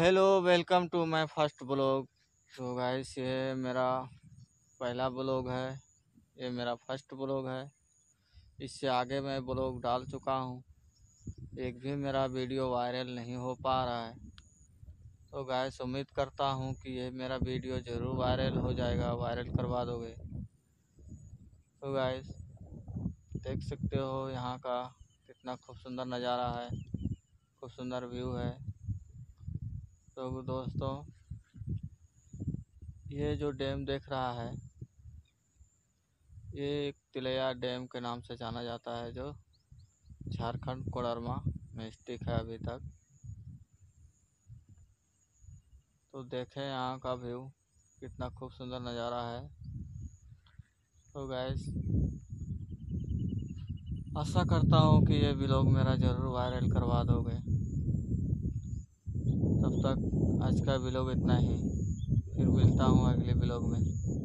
Hello, welcome to my first blog. तो guys, ये मेरा पहला ब्लॉग है, ये मेरा फर्स्ट ब्लॉग है। इससे आगे मैं ब्लॉग डाल चुका हूँ, एक भी मेरा वीडियो वायरल नहीं हो पा रहा है। तो गाइस, उम्मीद करता हूँ कि ये मेरा वीडियो ज़रूर वायरल हो जाएगा, वायरल करवा दोगे। तो गाइस, देख सकते हो यहाँ का कितना खूब सुंदर नज़ारा है, खूब सुंदर व्यू है। तो दोस्तों, ये जो डैम देख रहा है, ये एक तिलैया डैम के नाम से जाना जाता है, जो झारखंड कोडरमा में स्थित है अभी तक। तो देखें यहाँ का व्यू कितना खूब सुंदर नज़ारा है। तो गाइस, आशा करता हूँ कि ये ब्लॉग मेरा ज़रूर वायरल करवा दोगे। तब तक आज का ब्लॉग इतना ही, फिर मिलता हूँ अगले ब्लॉग में।